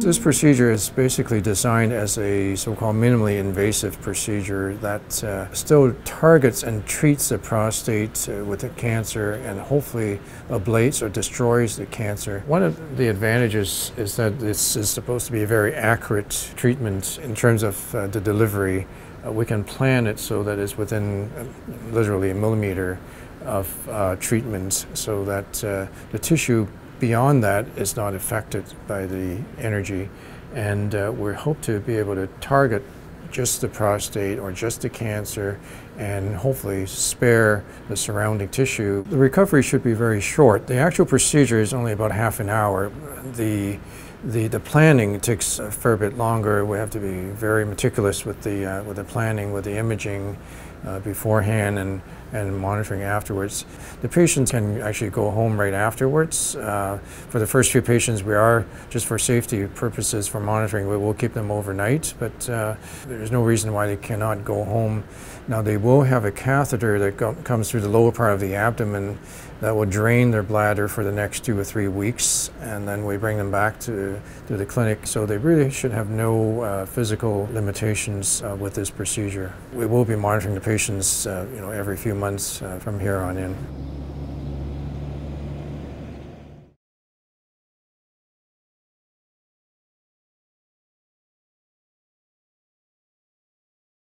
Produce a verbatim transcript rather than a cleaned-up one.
This procedure is basically designed as a so-called minimally invasive procedure that uh, still targets and treats the prostate uh, with the cancer and hopefully ablates or destroys the cancer. One of the advantages is that this is supposed to be a very accurate treatment in terms of uh, the delivery. Uh, we can plan it so that it's within uh, literally a millimeter of uh, treatment so that uh, the tissue beyond that is not affected by the energy, and uh, we hope to be able to target just the prostate or just the cancer and hopefully spare the surrounding tissue. The recovery should be very short. The actual procedure is only about half an hour. The The, the planning takes a fair bit longer. We have to be very meticulous with the, uh, with the planning, with the imaging uh, beforehand and, and monitoring afterwards. The patients can actually go home right afterwards. Uh, for the first few patients, we are, just for safety purposes for monitoring, we will keep them overnight, but uh, there's no reason why they cannot go home. Now, they will have a catheter that go comes through the lower part of the abdomen that will drain their bladder for the next two or three weeks, and then we bring them back to to the clinic, so they really should have no uh, physical limitations uh, with this procedure. We will be monitoring the patients uh, you know, every few months uh, from here on in.